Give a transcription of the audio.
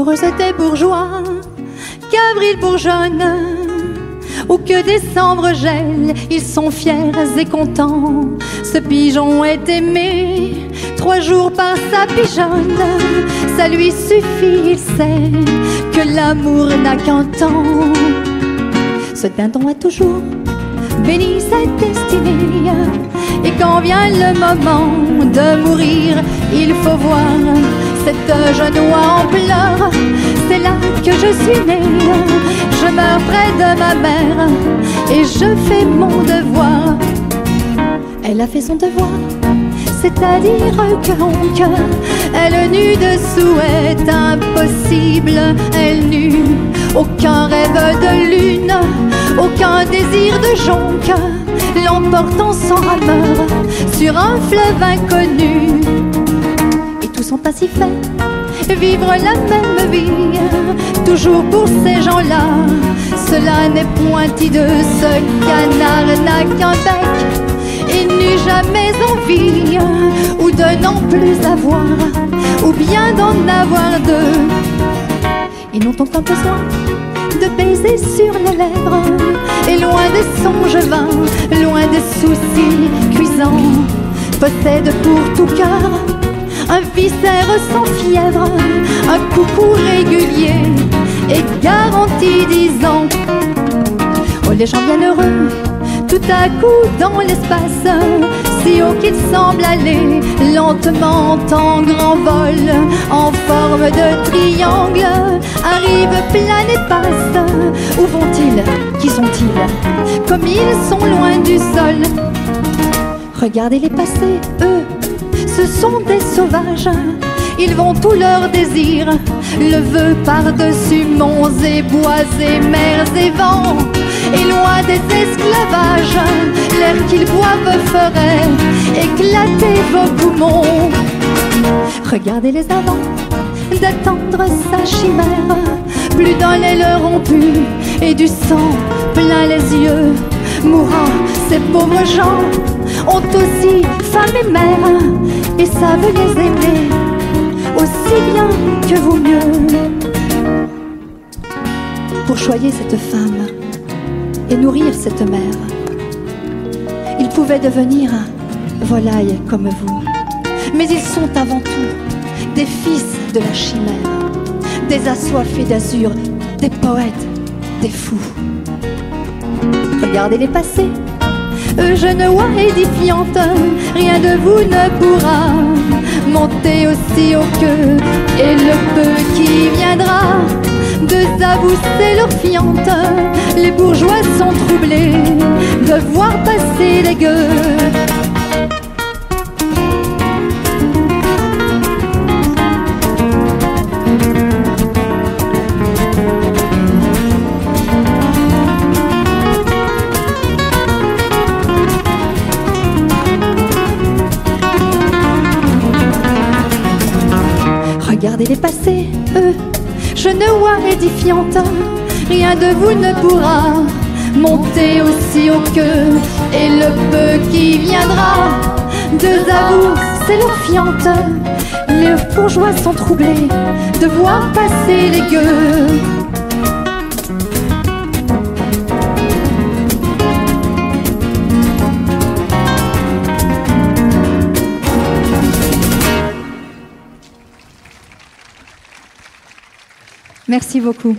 ailleurs c'était bourgeois, qu'avril bourgeonne ou que décembre gèle, ils sont fiers et contents. Ce pigeon est aimé 3 jours par sa pigeonne. Ça lui suffit, il sait que l'amour n'a qu'un temps. Ce dindon a toujours béni sa destinée, et quand vient le moment de mourir, il faut voir cette jeune oie en pleurs. C'est là que je suis née, je meurs près de ma mère et je fais mon devoir. Elle a fait son devoir, c'est-à-dire que donc elle n'eut de souhait impossible, elle n'eut aucun rêve de lune, aucun désir de jonque, l'emportant sans rameur sur un fleuve inconnu. Et tous ont ainsi fait vivre la même vie, toujours pour ces gens-là, cela n'est point hideux. Ce canard n'a qu'un bec, il n'eut jamais envie ou de n'en plus avoir, ou bien d'en avoir deux. Ils n'ont aucun besoin de baiser sur les lèvres, et loin des songes vains, loin des soucis cuisants, possède pour tout cœur un viscère sans fièvre, un coucou régulier et garanti 10 ans. Oh, les gens bienheureux, tout à coup dans l'espace, si haut qu'il semble aller, lentement en grand vol, en forme de triangle, arrive, plane et passe. Où vont-ils? Qui sont-ils? Comme ils sont loin du sol. Regardez-les passer, eux, ce sont des sauvages. Ils vont tous leurs désirs, le vœu par-dessus monts et bois et mers et vents. Et loin des esclavages, l'air qu'ils boivent ferait éclater vos poumons. Regardez-les avant d'attendre sa chimère, plus d'un lait leur rompu et du sang plein les yeux. Mourant, ces pauvres gens ont aussi femme et mère, et savent les aimer aussi bien que vous mieux. Pour choyer cette femme et nourrir cette mère, ils pouvaient devenir volailles comme vous, mais ils sont avant tout des fils de la chimère, des assoiffés d'azur, des poètes, des fous. Regardez-les passer, eux jeunes oies édifiantes, rien de vous ne pourra monter aussi haut qu'eux, et le peu qui viendra de abousser leur fiante. Les bourgeois sont troublés de voir passer les gueux. Regardez-les passer, eux, jeunes oies édifiantes, rien de vous ne pourra monter aussi haut qu'eux, et le peu qui viendra de Zabou, c'est leur fiante. Les bourgeois sont troublés de voir passer les gueux. Merci beaucoup.